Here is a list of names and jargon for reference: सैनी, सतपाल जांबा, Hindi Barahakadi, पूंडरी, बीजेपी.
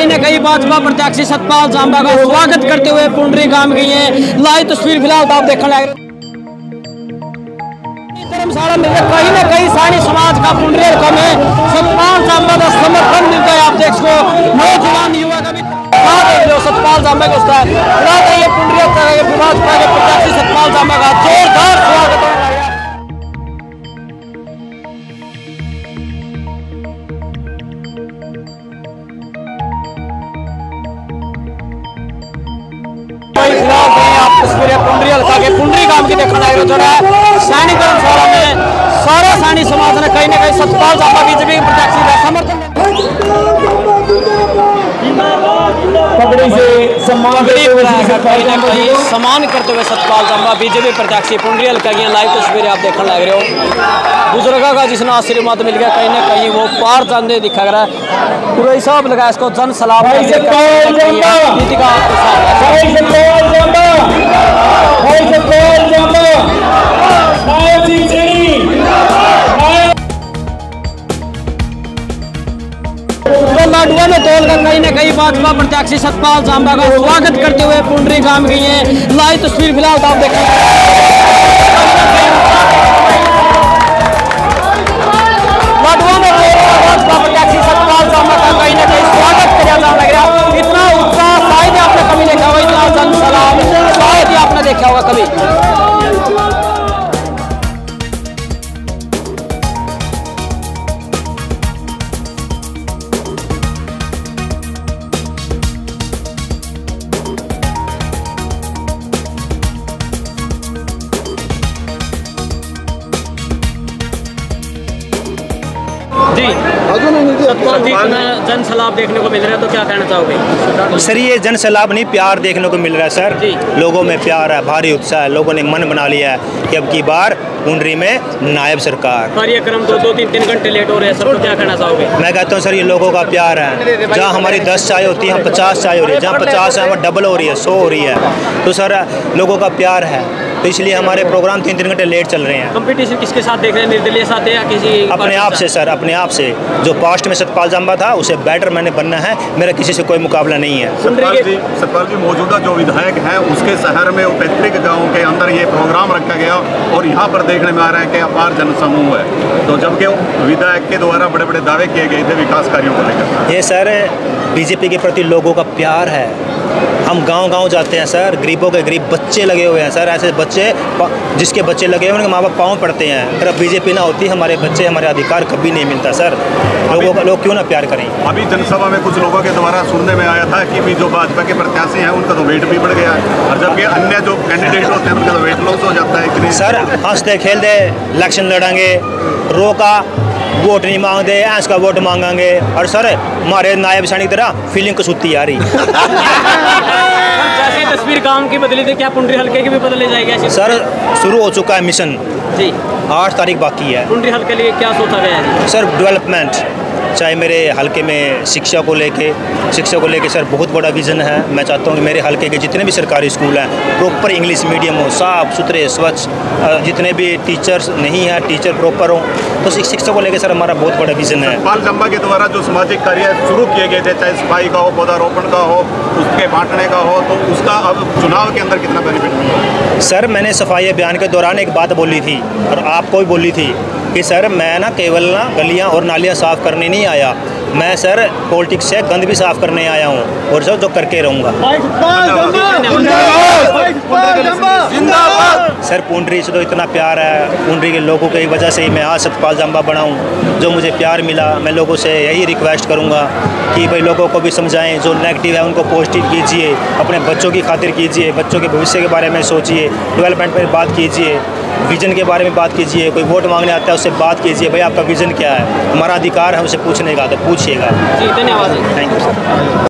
कहीं न कहीं भाजपा प्रत्याशी सतपाल जांबा का स्वागत करते हुए पूंडरी गांव गई है। लाइव तस्वीर फिलहाल आप देखने लगे धर्मशाला में कहीं न कहीं सारी समाज का पूंडरी हलका में सतपाल जांबा का समर्थन मिलता है। आप देख सको नौजवान युवा का भी सतपाल जांबा के उस्ताद भाजपा के प्रत्याशी सतपाल जांबा का जोरदार स्वागत है। पूंडरी हलका के पूंडरी गांव की देखने लायक जो है सैनी धर्मशाला में सारा सैनी समाज ने कहीं न कहीं सतपाल जांबा बीजेपी के प्रत्याशी का समर्थन सम्मान करते हुए सतपाल जांबा बीजेपी प्रत्याशी पूंडरी हलका की लाइव तस्वीरें आप देखने लग रहे हो। बुजुर्गों का जिसने आशीर्वाद मिल गया कहीं ना कहीं वो पार जाने दिखा रहा है। पूरे साहब लगा इसको जन सलाम ने तोल कर कहीं न कहीं भाजपा प्रत्याशी सतपाल जांबा का स्वागत करते हुए पूंडरी गांव गई है। लाइव तस्वीर फिलहाल आप देखें जी, जन सैलाब देखने को मिल रहा है तो क्या कहना चाहोगे? सर ये जन सैलाब नहीं प्यार देखने को मिल रहा है सर जी। लोगों में प्यार है, भारी उत्साह है, लोगों ने मन बना लिया है कि अब की बार पूंडरी में नायब सरकार। कार्यक्रम दो तीन घंटे लेट हो रहे हैं सर, तो क्या कहना चाहोगे? मैं कहता हूँ सर ये लोगों का प्यार है। जहाँ हमारी 10 चाय होती है 50 चाय हो रही है, जहाँ 50 है वहाँ डबल हो रही है, 100 हो रही है। तो सर लोगों का प्यार है तो इसलिए हमारे प्रोग्राम 3-3 घंटे लेट चल रहे हैं। कंपटीशन किसके साथ देख रहे हैं, निर्दलीय साथ है या किसी? अपने आप से सर, अपने आप से। जो पास्ट में सतपाल जांबा था उसे बेटर मैंने बनना है, मेरा किसी से कोई मुकाबला नहीं है। सतपाल जी मौजूदा जो विधायक हैं उसके शहर में पैतृक गाँव के अंदर ये प्रोग्राम रखा गया और यहाँ पर देखने में आ रहा है कि अपार जनसमूह है, तो जबकि विधायक के द्वारा बड़े बड़े दावे किए गए थे विकास कार्यों को लेकर। ये सर बीजेपी के प्रति लोगों का प्यार है। हम गांव-गांव जाते हैं सर, गरीबों के गरीब बच्चे लगे हुए हैं सर, ऐसे बच्चे जिसके बच्चे लगे हुए उनके माँ बाप पाँव पड़ते हैं। अगर अब बीजेपी ना होती हमारे बच्चे हमारे अधिकार कभी नहीं मिलता सर। लोगों का लोग क्यों ना प्यार करें। अभी जनसभा में कुछ लोगों के द्वारा सुनने में आया था कि भी जो भाजपा के प्रत्याशी हैं उनका तो वेट भी बढ़ गया है और जबकि अन्य जो कैंडिडेट होते हैं उनका तो वेट लॉस हो जाता है। सर हंसते खेलते इलेक्शन लड़ेंगे, रोका वोट नहीं मांगते, ऐस का वोट मांगेंगे। और सर हमारे नायब सैनिक की तरह फीलिंग कसूती आ रही जैसे तस्वीर गांव की बदली थी क्या पूंडरी हलके की भी बदले जाएगी? सर शुरू हो चुका है मिशन जी, 8 तारीख बाकी है। पूंडरी हलके लिए क्या सोचा गया है? सर डेवलपमेंट, चाहे मेरे हलके में शिक्षा को लेके सर बहुत बड़ा विज़न है। मैं चाहता हूँ कि मेरे हलके के जितने भी सरकारी स्कूल हैं प्रॉपर इंग्लिश मीडियम हो, साफ़ सुथरे स्वच्छ, जितने भी टीचर्स नहीं हैं टीचर प्रॉपर हों। तो शिक्षा को लेके सर हमारा बहुत बड़ा विज़न है। सतपाल जांबा के द्वारा जो सामाजिक कार्य शुरू किए गए थे चाहे सफाई का हो, पौधारोपण का हो, उसके बांटने का हो, तो उसका अब चुनाव के अंदर कितना बेनिफिट मिला? सर मैंने सफाई अभियान के दौरान एक बात बोली थी और आपको भी बोली थी कि सर मैं ना केवल गलियाँ और नालियाँ साफ़ करने नहीं आया, मैं सर पॉलिटिक्स से गंद भी साफ़ करने आया हूँ और सर जो करके रहूँगा। सर पूंडरी से तो इतना प्यार है, पूंडरी के लोगों की वजह से ही मैं आज सतपाल जांबा बना हूँ। जो मुझे प्यार मिला मैं लोगों से यही रिक्वेस्ट करूँगा कि भाई लोगों को भी समझाएं, जो नेगेटिव है उनको पॉजिटिव कीजिए, अपने बच्चों की खातिर कीजिए, बच्चों के भविष्य के बारे में सोचिए, डेवलपमेंट पर बात कीजिए, विज़न के बारे में बात कीजिए। कोई वोट मांगने आता है उससे बात कीजिए, भाई आपका विज़न क्या है, हमारा अधिकार है उसे पूछने का तो पूछिएगा। जी धन्यवाद, थैंक यू सर।